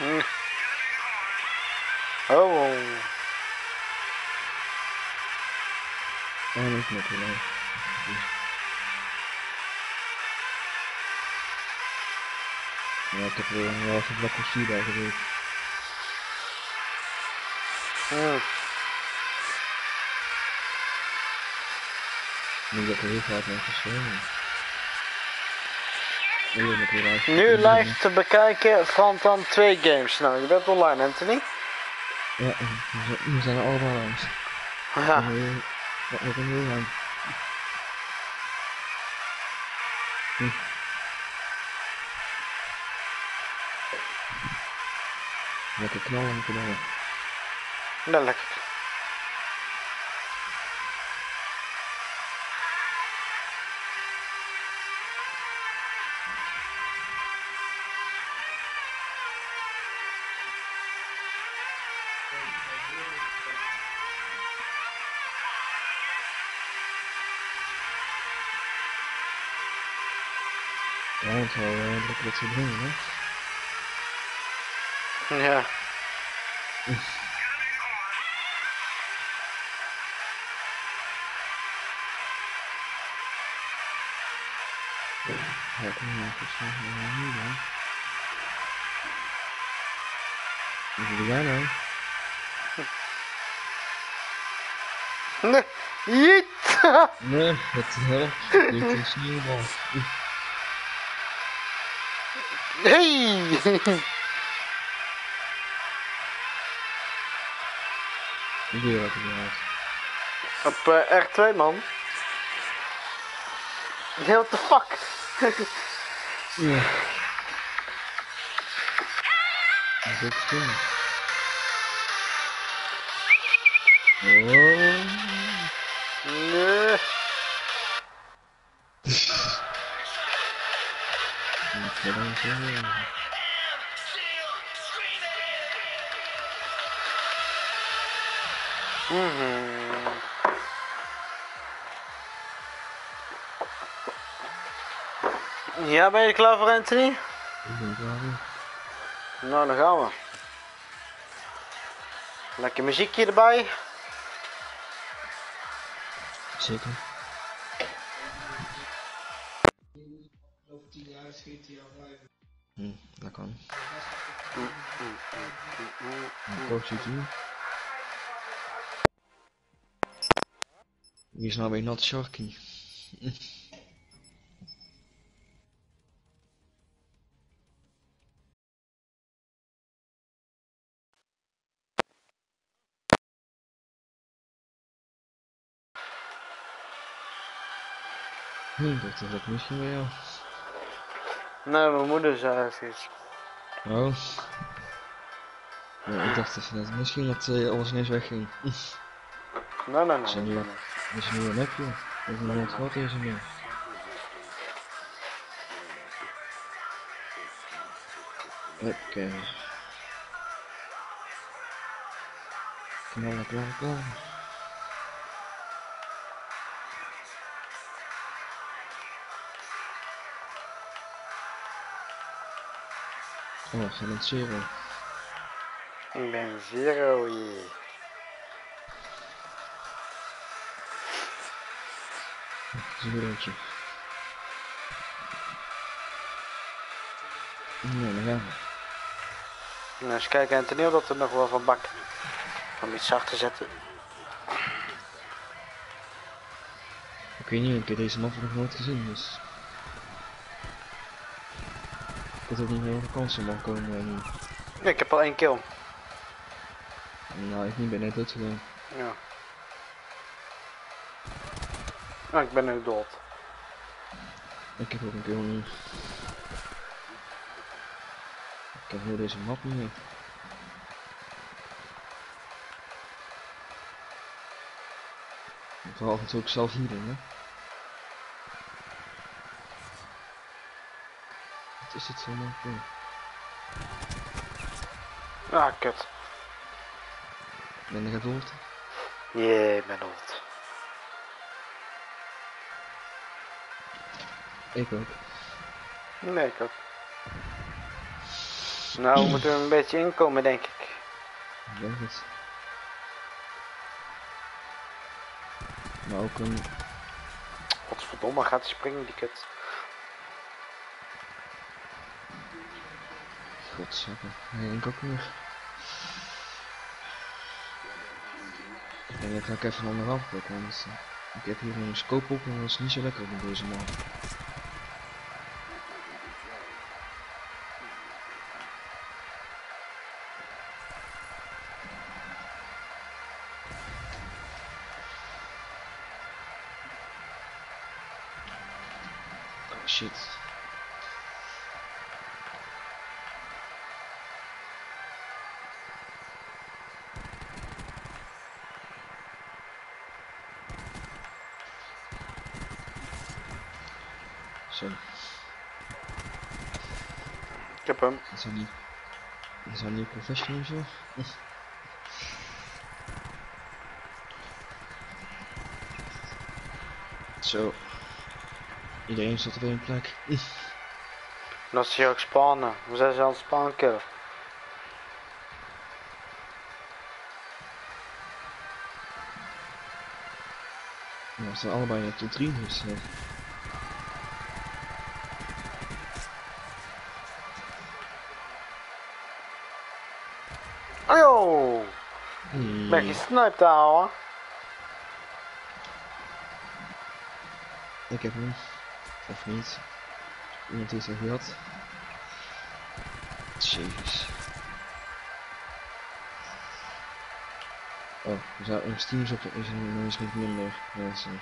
Oh. That's not too nice. Ja, ik heb weer een laatste blokje C bij gebeurd. Nu dat er heel vaak mensen zijn. Nu live te bekijken van dan 2 games. Nou, je bent online, Anthony. Ja, we zijn er allemaal langs. Ja. Wat moet ik nu doen? Lekker knallen moeten doen. Ja, lekker. Ja, het is wel lekker dat ze doen, hè? Ja. Ja, ik moet even zeggen, hier dan. Wat doe jij nou? Nee, jeet! Nee, wat de hel? Dit is niet normaal. Hey! Ik doe wat ik nou. Op R2 man. Hey, what the fuck? Ja. Dat is cool. Oh. Nee. Ja, ben je klaar voor, Anthony? Ik ben klaar voor. Nou, dan gaan we. Lekker muziekje erbij. Zeker. Over 10 jaar is GTA 5. Dat kan. He's now a not sharky. Dat is ook misschien weer. Nee, mijn moeder zei het iets. Oh. Ja, ik dacht even net. Misschien dat alles ineens wegging. Nee. Dat is een nieuwe map, joh. Dat is een groot deze map. Oké. Knallen. Oh, ik ben zero. Ik ben zero, jee. Zerootje. Nee, daar gaan we. Nou, eens kijken, Anthony, of dat er nog wel van bak. Om iets zacht te zetten. Ik weet niet, ik heb deze map nog nooit gezien, dus... Ik heb ook niet heel veel kansen man komen nu. Nee, ik heb al 1 kill. Nou, ik niet ben net doodgegaan. Ja. Nou, ik ben nu dood. Ik heb ook een kill nu. Ik heb heel deze map niet meer. Ik wil af en toe ook zelf hier in, hè. Wat is dit zo mooi? Ah, kut. Ben je gedood? Jee, ik ben dood. Ik ook. Nee, ik ook. Nou, we moeten er een beetje inkomen, denk ik. Ik denk het. Maar ook een... Godverdomme, gaat hij springen, die kut. Godzakken. Nee, ik ook weer. Ik denk dat ik even onderaf pak, want ik heb hier een scope op en dat is niet zo lekker met deze man. Shit. Zo. Ik heb hem. Is dat niet professioneel zo? Zo. Iedereen zat op één plek. Dat is hier ook spannen. We zijn ze aan het spannen killen. Nou, we zijn allebei net tot 3 dus. Ajo! Ben je gesniped ouwe? Ik heb hem. Of niet? Iemand heeft er gehad. Jezus. Oh, er zijn nog teams op, is er niet minder mensen.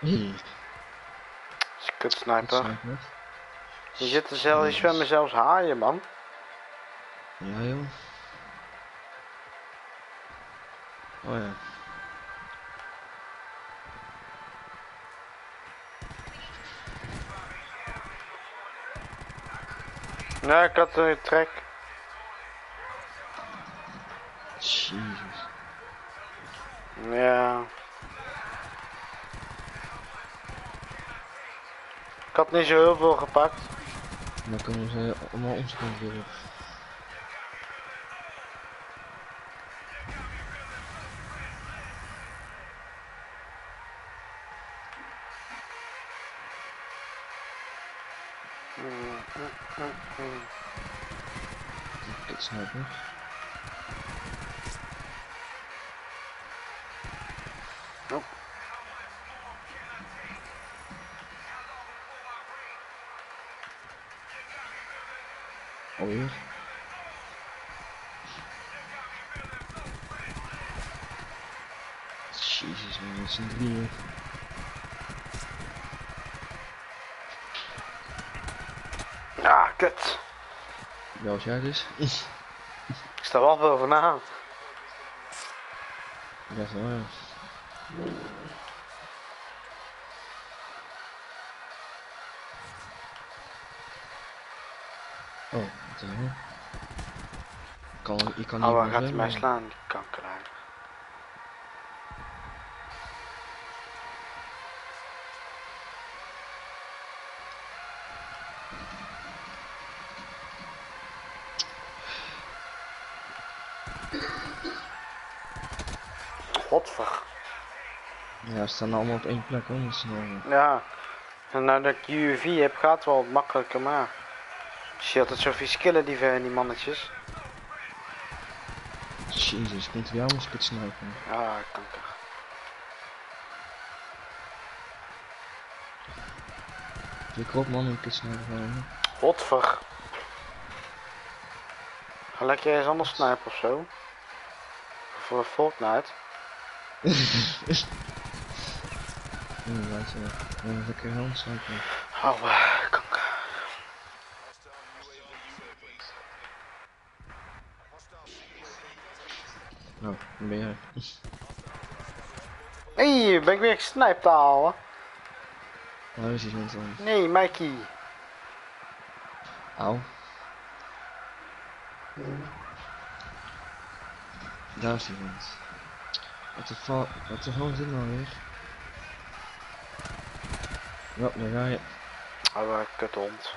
Dat is een kutsniper. Je zit er zelf, je zwemmen zelfs haaien, man. Ja joh. Oh ja. Nee, ik had een trek. Jezus. Ja. Ik had niet zo heel veel gepakt. Dan kunnen ze allemaal onze kant weer op. Ik snap het. Oh. Alweer. Jezus, man, dat zijn 3. Ah, kut. Ja, als jij dus. Ik sta wel veel vanavond. Ja, zo ja. Oh, wat is dat? Ik kan niet. Oh, waar gaat hij mij slaan? Die kanker uit. Godver. Ja, ze staan allemaal op één plek anders. Ja, en nou dat ik UAV heb, gaat het wel makkelijker, maar. Zie je altijd zoveel skillen die mannetjes. Jezus, komt hij allemaal spits snipen? Ja, kanker. Ik hoop man, een kut snipen. Godver. Ga lekker eens anders snipen of zo. Voor Fortnite. Inderdaad, ja. Moet ik er helemaal snipen. Hou, kanker. Nou, dan ben jij. Hey, ben ik weer gesniped ouwe. Nou, is iets met ons. Nee, Mikey. Auw. Daar is die vent. Wat de hel is dit nou weer? Ja, daar ga je. Oude kuthond.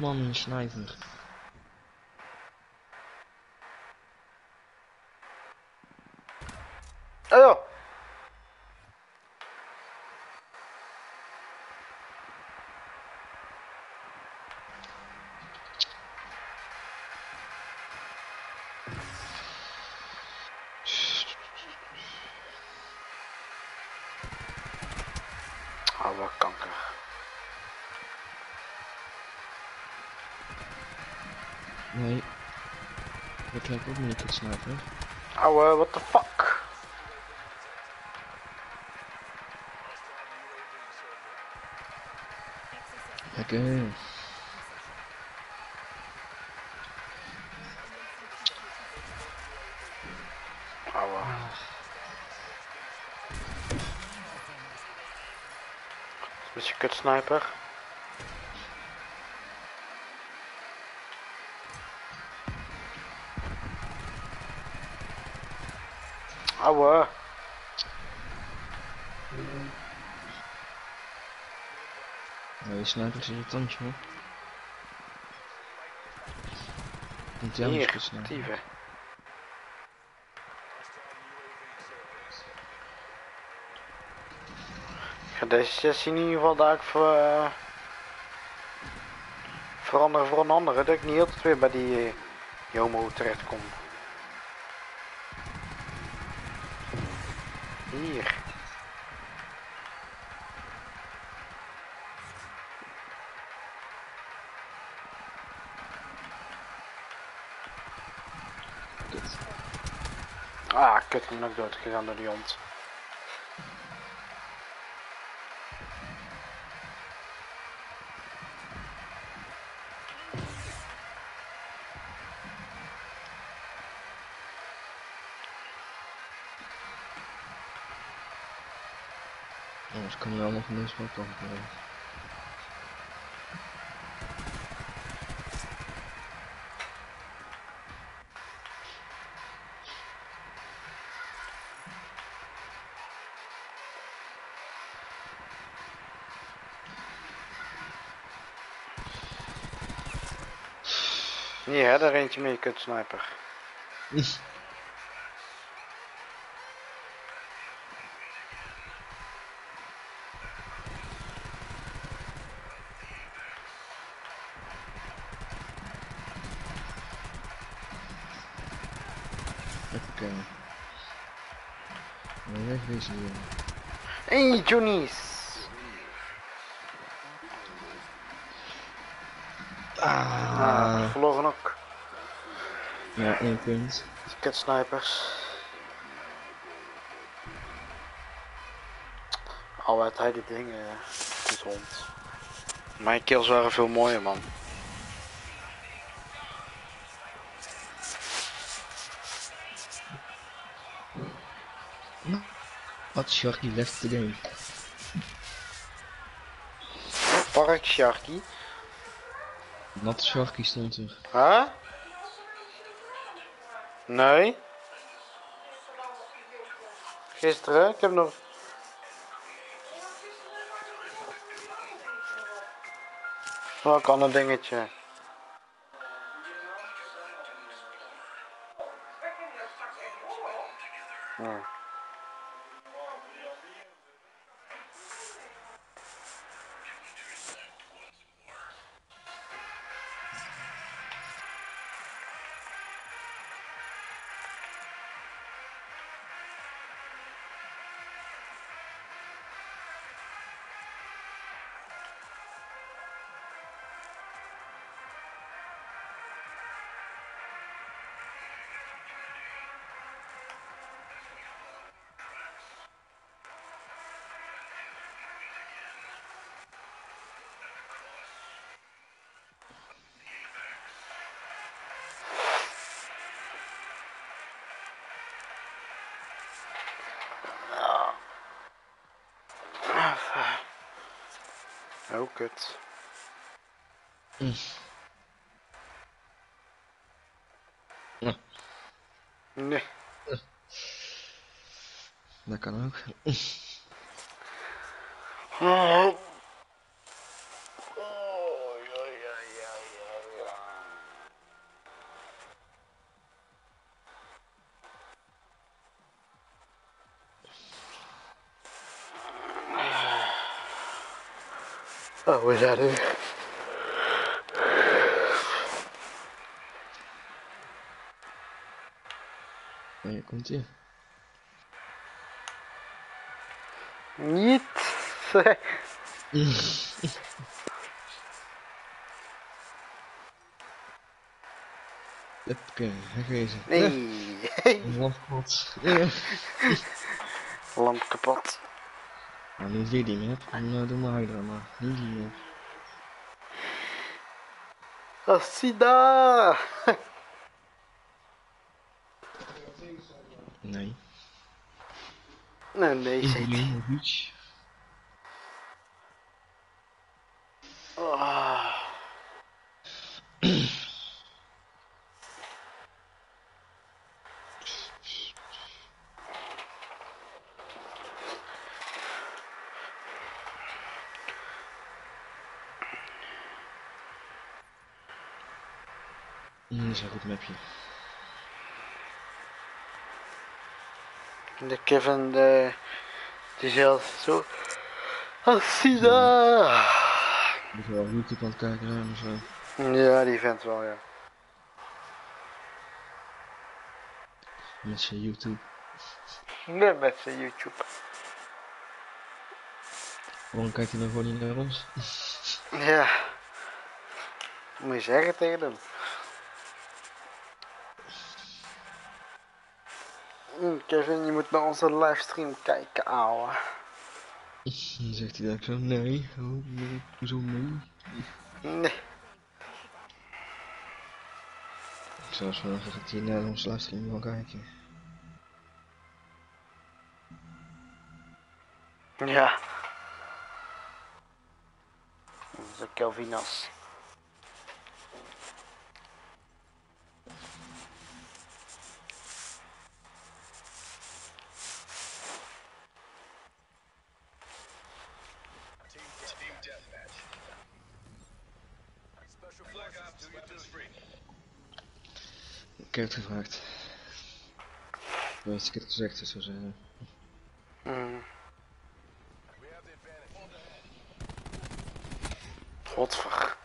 Man, een sniper. Hallo. Oude kanker. Nee, dat lijkt ook niet het snuiven. Ouwe, what the fuck? Oké. Ouwe. Is je kut sniper? Ouwe. Je sniper is irritantje hoor. Niet jammer te snijden. Ik ga deze sessie in ieder geval daar veranderen voor een andere. Dat ik niet altijd weer bij die homo terecht kom. Hier. Kut. Ah, kut, ik ben ook dood gegaan door die hond. Anders kan je allemaal van deze kant afbrengen. Hier, hè, daar eentje mee, kutsniper. Oké. Wegwezen hier. Hey Johnny's! Ah, verloren ook. Ja, 1 punt. Die kutsnipers. Al had hij die dingen. Dit hond. Mijn kills waren veel mooier, man. What Sharky left the game? Park Sharky? Wat Sharky stond er. Huh? Nee. Gisteren, ik heb nog... Wat kan een dingetje? Oh, kut. Nee. Dat kan ook. Oh. Oh, we zijn er. Hier komt ie. Niet zeg. Lipke, wegwezen. Nee. Land kapot. Land kapot. Nou, niet die map, dan doe maar Hydra maar. Niet die map. Asida! Nee. Nee, zit. Nee, is een goed mapje. De Kevin, die zelf zo. Asida! Die is wel op YouTube aan het kijken, hè, misschien. Ja, die vindt wel, ja. Met zijn YouTube. Nee, met zijn YouTube. Waarom kijkt hij nou gewoon niet naar ons? Ja. Moet je zeggen tegen hem. Kevin, je moet naar onze livestream kijken, ouwe. Dan zegt hij dat ik zo, nee, oh, nee, zo moe. Nee. Ik zou vanaf dat hij naar onze livestream wil kijken. Ja. Dat is ook Kelvinas. Ik heb het gevraagd. Als ik het gezegd zou zijn. Godver.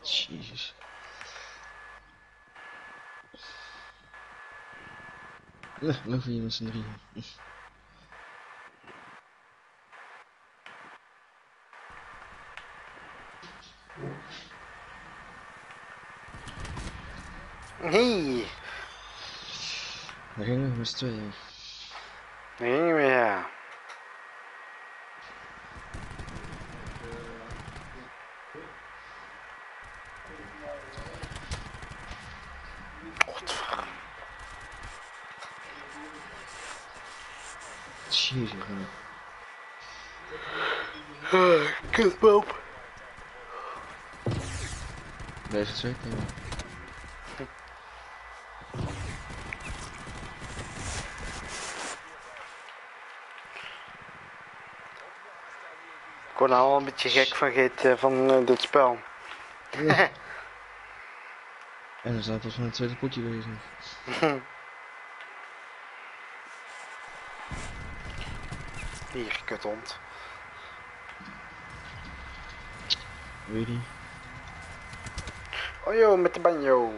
Jezus. Nou, nog iemand z'n drieën. Hey! Daar gingen we met z'n tweeën. Daar gingen we, ja. Kutboop. Deze is zeker niet. Ik word nou al een beetje gek van dit spel. Ja. En dan zou het als van het tweede potje wezen. Hier, kuthond. Weet je? Oh joh, met de banjo.